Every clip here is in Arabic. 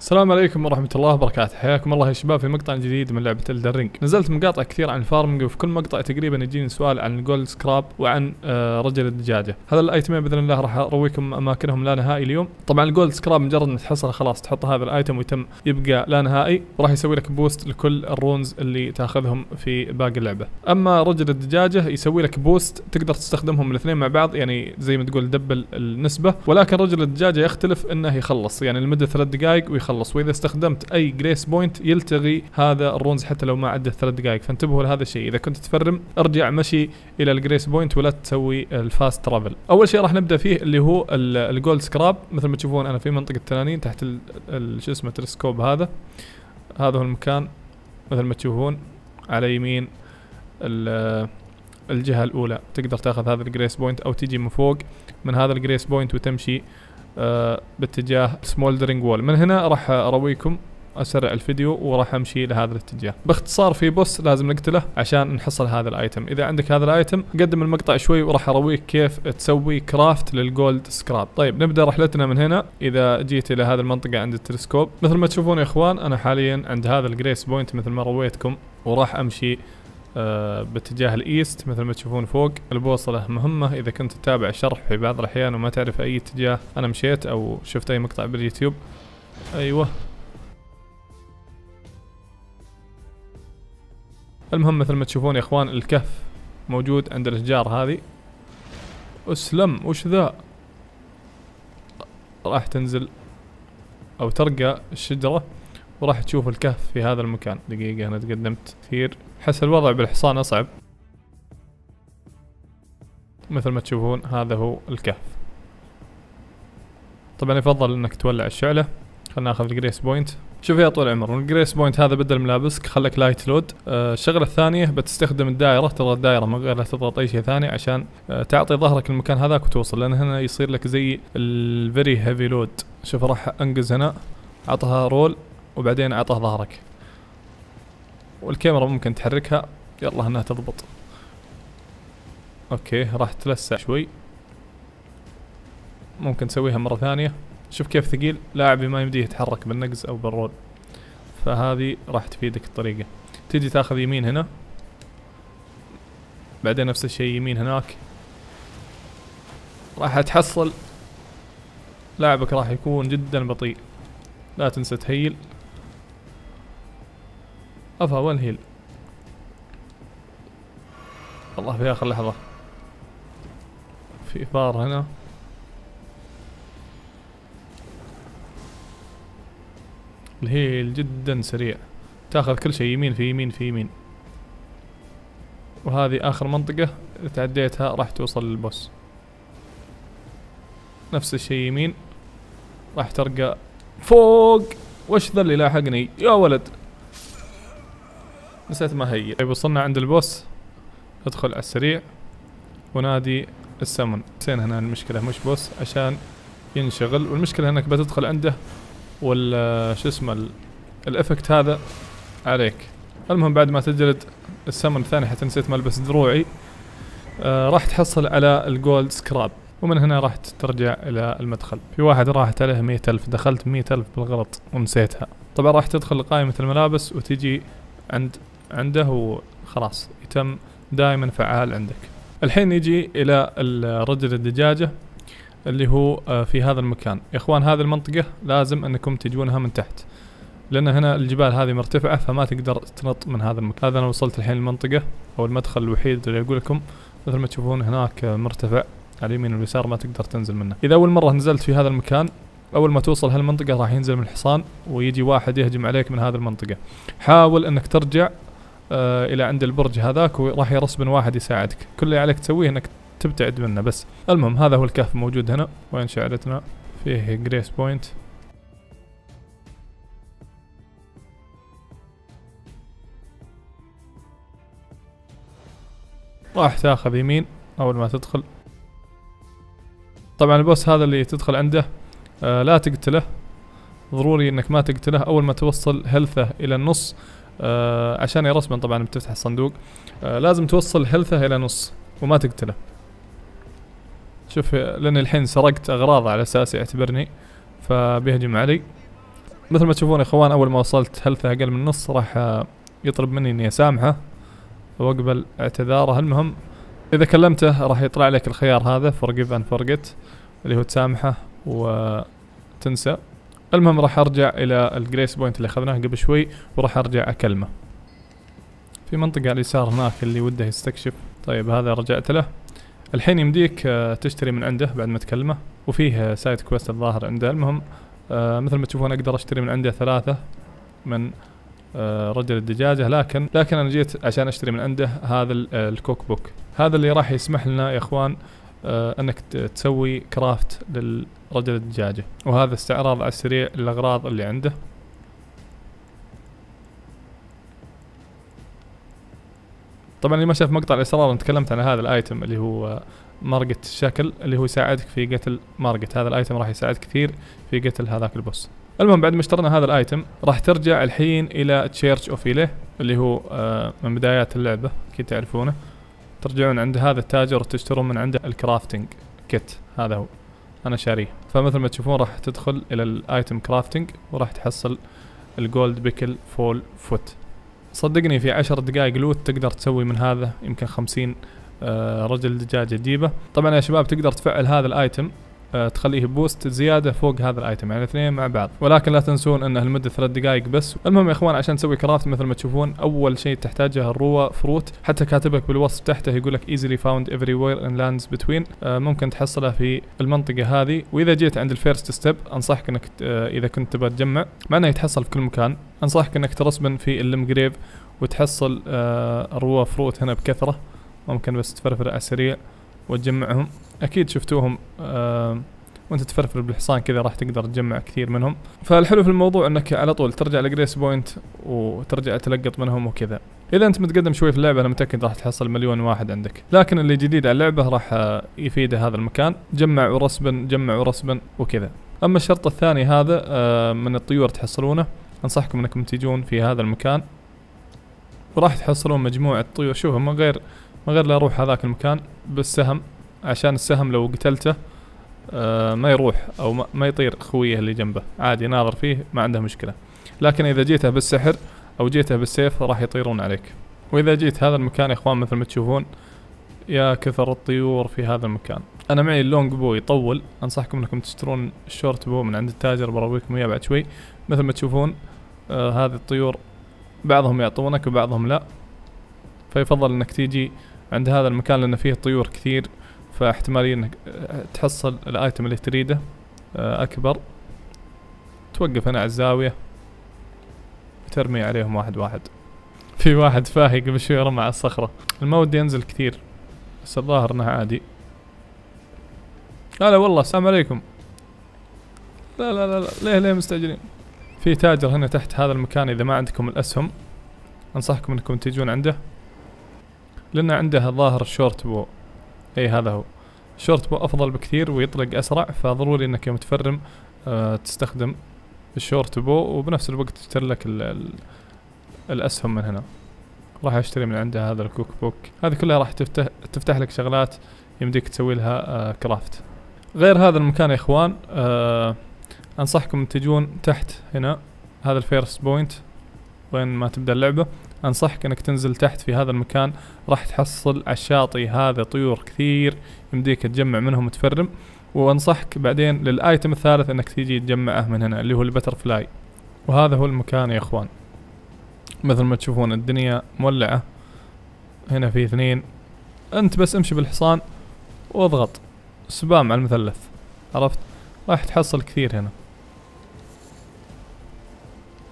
السلام عليكم ورحمة الله وبركاته، حياكم الله يا شباب في مقطع جديد من لعبة Elden Ring. نزلت مقاطع كثير عن الفارمنج، وفي كل مقطع تقريبا يجيني سؤال عن الجولد سكراب وعن رجل الدجاجة. هذا الايتمين باذن الله راح ارويكم اماكنهم لا نهائي اليوم. طبعا الجولد سكراب مجرد ان تحصله خلاص تحط هذا الايتم ويتم يبقى لا نهائي، وراح يسوي لك بوست لكل الرونز اللي تاخذهم في باقي اللعبة. اما رجل الدجاجة يسوي لك بوست تقدر تستخدمهم الاثنين مع بعض، يعني زي ما تقول دبل النسبة، ولكن رجل الدجاجة يختلف انه يخلص يعني لمدة 3 دقائق ويخلص، واذا استخدمت اي جريس بوينت يلتغي هذا الرونز حتى لو ما عدى 3 دقائق، فانتبهوا لهذا الشيء. اذا كنت تفرم ارجع مشي الى الجريس بوينت ولا تسوي الفاست ترافل. اول شيء راح نبدا فيه اللي هو الجولد سكراب، مثل ما تشوفون انا في منطقه التنانين تحت شو اسمه التلسكوب، هذا هو المكان مثل ما تشوفون على يمين الجهه الاولى. تقدر تاخذ هذا الجريس بوينت او تيجي من فوق من هذا الجريس بوينت وتمشي باتجاه سمولدرينج وول. من هنا راح ارويكم، اسرع الفيديو وراح امشي لهذا الاتجاه. باختصار في بوس لازم نقتله عشان نحصل هذا الايتم. اذا عندك هذا الايتم قدم المقطع شوي وراح ارويك كيف تسوي كرافت للجولد سكراب. طيب نبدا رحلتنا من هنا. اذا جيت الى هذه المنطقه عند التلسكوب مثل ما تشوفون يا اخوان، انا حاليا عند هذا الجريس بوينت مثل ما رويتكم، وراح امشي باتجاه الايست مثل ما تشوفون فوق. البوصله مهمه اذا كنت تتابع الشرح في بعض الاحيان وما تعرف اي اتجاه انا مشيت او شفت اي مقطع باليوتيوب. ايوه المهم مثل ما تشوفون يا اخوان الكهف موجود عند الاشجار هذه. اسلم وش ذا؟ راح تنزل او ترقى الشجره وراح تشوف الكهف في هذا المكان. دقيقة أنا تقدمت كثير، حس الوضع بالحصان أصعب. مثل ما تشوفون هذا هو الكهف. طبعا يفضل إنك تولع الشعلة. خلنا ناخذ الجريس بوينت. شوف يا طول العمر الجريس بوينت هذا بدل ملابسك، خلك لايت لود. الشغله الثانيه بتستخدم الدائره، تضغط الدائره من غير لا تضغط اي شيء ثاني عشان تعطي ظهرك المكان هذاك وتوصل، لأن هنا يصير لك زي الفيري هيفي لود. شوف راح أنقز هنا، أعطها رول وبعدين اعطاه ظهرك، والكاميرا ممكن تحركها. يلا هنا تضبط. اوكي راح تلسع شوي، ممكن تسويها مرة ثانية. شوف كيف ثقيل لاعبي ما يمديه يتحرك بالنقز او بالرول، فهذه راح تفيدك الطريقة. تيجي تاخذ يمين هنا، بعدين نفس الشيء يمين هناك، راح تحصل لاعبك راح يكون جدا بطيء. لا تنسى تهيل. افا وين هيل؟ والله في اخر لحظة في فار هنا. الهيل جدا سريع، تاخذ كل شيء يمين في يمين في يمين. وهذه اخر منطقة اذا تعديتها راح توصل للبوس. نفس الشيء يمين راح ترقى فوق. وش ذا اللي لاحقني يا ولد؟ نسيت ما هي. طيب وصلنا عند البوس، ادخل على السريع ونادي السمن. زين هنا المشكلة مش بوس عشان ينشغل، والمشكلة انك بتدخل عنده وال شو اسمه الافكت هذا عليك. المهم بعد ما تجلد السمن ثاني، حتى نسيت ما البس دروعي، راح تحصل على الجولد سكراب. ومن هنا راح ترجع الى المدخل. في واحد راحت عليه 100,000، دخلت 100,000 بالغلط ونسيتها. طبعا راح تدخل لقائمة الملابس وتجي عنده وخلاص يتم دائما فعال عندك. الحين نجي الى الرجل الدجاجة اللي هو في هذا المكان. يا اخوان هذه المنطقة لازم انكم تجونها من تحت، لان هنا الجبال هذه مرتفعة فما تقدر تنط من هذا المكان. هذا انا وصلت الحين المنطقة او المدخل الوحيد اللي اقول لكم مثل ما تشوفون هناك مرتفع على اليمين واليسار ما تقدر تنزل منه. اذا اول مره نزلت في هذا المكان، اول ما توصل هالمنطقه راح ينزل من الحصان ويجي واحد يهجم عليك من هذه المنطقه. حاول انك ترجع الى عند البرج هذاك وراح يرسبن واحد يساعدك. كل اللي عليك تسويه انك تبتعد منه بس. المهم هذا هو الكهف موجود هنا. وين شعلتنا؟ فيه جريس بوينت. راح تاخذ يمين اول ما تدخل. طبعا البوس هذا اللي تدخل عنده لا تقتله، ضروري انك ما تقتله. اول ما توصل هيلثه الى النص عشان يرسما، طبعا بتفتح الصندوق لازم توصل هيلثه الى نص وما تقتله. شوف لان الحين سرقت اغراض على اساس يعتبرني، فبيهجم علي. مثل ما تشوفون يا اخوان اول ما وصلت هلثة اقل من نص راح يطلب مني اني اسامحه واقبل اعتذاره. المهم اذا كلمته راح يطلع لك الخيار هذا Forgive and Forget اللي هو تسامحه وتنسى. المهم راح ارجع الى الجريس بوينت اللي اخذناه قبل شوي وراح ارجع اكلمه في منطقة على اليسار هناك اللي وده يستكشف. طيب هذا رجعت له. الحين يمديك تشتري من عنده بعد ما تكلمه وفيه سايد كويست الظاهر عنده. المهم مثل ما تشوفون اقدر اشتري من عنده ثلاثة من رجل الدجاجة، لكن انا جيت عشان اشتري من عنده هذا الكوك بوك، هذا اللي راح يسمح لنا يا اخوان انك تسوي كرافت للرجل الدجاجة. وهذا استعراض على السريع للاغراض اللي عنده. طبعا اللي ما شاف مقطع الاسرار انا تكلمت عن هذا الايتم اللي هو مارجت الشكل اللي هو يساعدك في قتل مارجت، هذا الايتم راح يساعد كثير في قتل هذاك البوس. المهم بعد ما اشترينا هذا الايتم راح ترجع الحين الى تشيرش اوف إليه اللي هو من بدايات اللعبه اكيد تعرفونه. ترجعون عند هذا التاجر وتشترون من عنده الكرافتنج كيت، هذا هو انا شاريه. فمثل ما تشوفون راح تدخل الى الايتم كرافتنج وراح تحصل الجولد بيكل فول فوت. صدقني في 10 دقائق لوت تقدر تسوي من هذا يمكن 50 رجل دجاجة جديدة. طبعا يا شباب تقدر تفعل هذا الايتم تخليه بوست زيادة فوق هذا الايتم، يعني الاثنين مع بعض، ولكن لا تنسون انه لمدة 3 دقائق بس. المهم يا اخوان عشان تسوي كرافت مثل ما تشوفون اول شيء تحتاجه الروا فروت، حتى كاتبك بالوصف تحته يقول لك easily found everywhere in lands between، ممكن تحصلها في المنطقة هذه. واذا جيت عند الفيرست ستيب انصحك انك اذا كنت تبغى تجمع، مع انه يتحصل في كل مكان، انصحك انك ترسبن في اللمجريف وتحصل الروا فروت هنا بكثرة، ممكن بس تفرفر على السريع وتجمعهم. اكيد شفتوهم وانت تفرفر بالحصان كذا راح تقدر تجمع كثير منهم. فالحلو في الموضوع انك على طول ترجع لجريس بوينت وترجع تلقط منهم وكذا. اذا انت متقدم شوي في اللعبه انا متاكد راح تحصل 1,000,000 واحد عندك، لكن اللي جديد على اللعبه راح يفيده هذا المكان، جمع ورسبن جمع ورسبن وكذا. اما الشرط الثاني هذا من الطيور تحصلونه، انصحكم انكم تيجون في هذا المكان وراح تحصلون مجموعه طيور. شوفوا من غير لا اروح هذاك المكان بالسهم، عشان السهم لو قتلته ما يروح او ما يطير خويه اللي جنبه، عادي ناظر فيه ما عنده مشكله، لكن اذا جيته بالسحر او جيته بالسيف راح يطيرون عليك. واذا جيت هذا المكان يا اخوان مثل ما تشوفون يا كثر الطيور في هذا المكان. انا معي اللونج بو يطول، انصحكم انكم تشترون الشورت بو من عند التاجر، برويكم اياه بعد شوي. مثل ما تشوفون هذه الطيور بعضهم يعطونك وبعضهم لا، فيفضل انك تيجي عند هذا المكان لان فيه طيور كثير، فاحتمالية انك تحصل الايتم اللي تريده اكبر. توقف هنا على الزاوية وترمي عليهم واحد واحد. في واحد فاهي قبل شوي رمى على الصخرة، ما ودي ينزل كثير بس الظاهر انها عادي. لا والله السلام عليكم. لا ليه مستعجلين؟ في تاجر هنا تحت هذا المكان، اذا ما عندكم الاسهم انصحكم انكم تيجون عنده لان عنده الظاهر شورت بو. اي هذا هو الشورت بو، افضل بكثير ويطلق اسرع، فضروري انك يوم تفرم تستخدم الشورت بو وبنفس الوقت تشتري لك الاسهم من هنا. راح اشتري من عنده هذا الكوك بوك، هذه كلها راح تفتح لك شغلات يمديك تسوي لها كرافت. غير هذا المكان يا اخوان انصحكم تجون تحت هنا هذا الفيرست بوينت وين ما تبدا اللعبه، انصحك انك تنزل تحت في هذا المكان راح تحصل على الشاطئ هذا طيور كثير يمديك تجمع منهم وتفرم. وانصحك بعدين للايتم الثالث انك تيجي تجمعه من هنا اللي هو البترفلاي، وهذا هو المكان يا اخوان. مثل ما تشوفون الدنيا مولعه هنا، في 2 انت بس امشي بالحصان واضغط سبام على المثلث، عرفت؟ راح تحصل كثير هنا،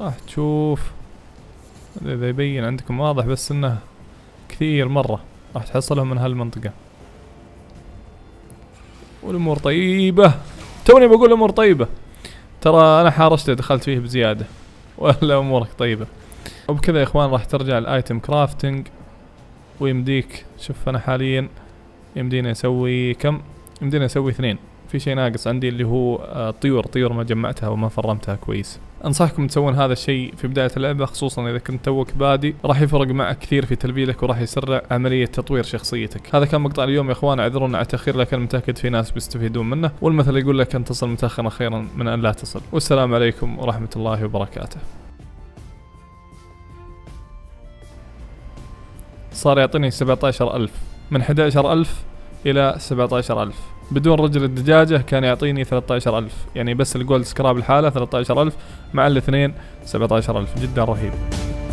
راح تشوف اذا يبين عندكم واضح بس انه كثير مره راح تحصلهم من هالمنطقه. والامور طيبه، توني بقول امور طيبه، ترى انا حارشته دخلت فيه بزياده، ولا امورك طيبه. وبكذا يا اخوان راح ترجع الايتم كرافتنج ويمديك، شوف انا حاليا يمديني اسوي كم؟ يمديني اسوي 2، في شيء ناقص عندي اللي هو الطيور ما جمعتها وما فرمتها كويس. انصحكم تسوون هذا الشيء في بداية اللعبة، خصوصا اذا كنت توك بادي، راح يفرق معك كثير في تلبيلك وراح يسرع عملية تطوير شخصيتك. هذا كان مقطع اليوم يا اخوان، اعذرونا على التأخير لكن متأكد في ناس بيستفيدون منه، والمثل يقول لك ان تصل متأخرا خيرا من ان لا تصل، والسلام عليكم ورحمة الله وبركاته. صار يعطيني 17000 من 11000 الى 17000. بدون رجل الدجاجة كان يعطيني 13000، يعني بس الجولد سكراب الحالة 13000 مع الاثنين 17000. جدا رهيب.